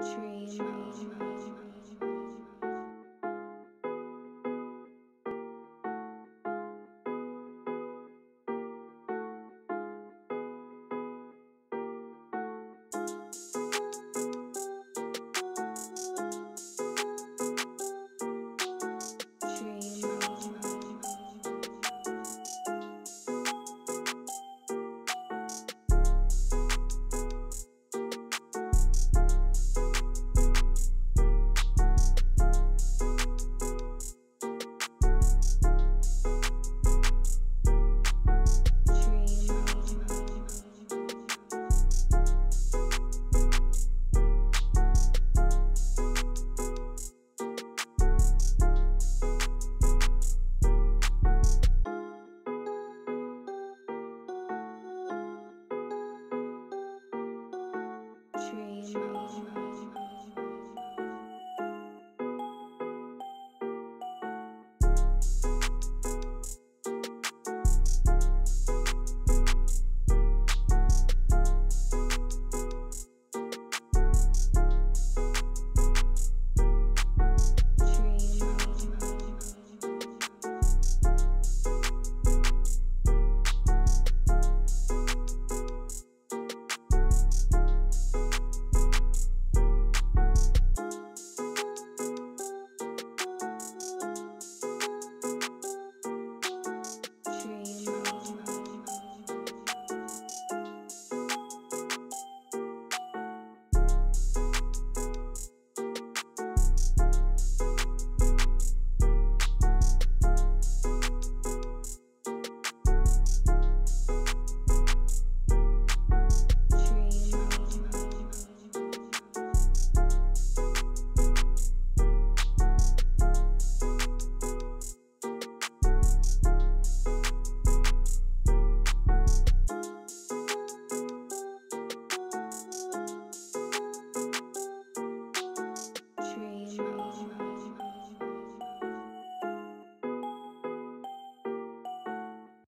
Dream.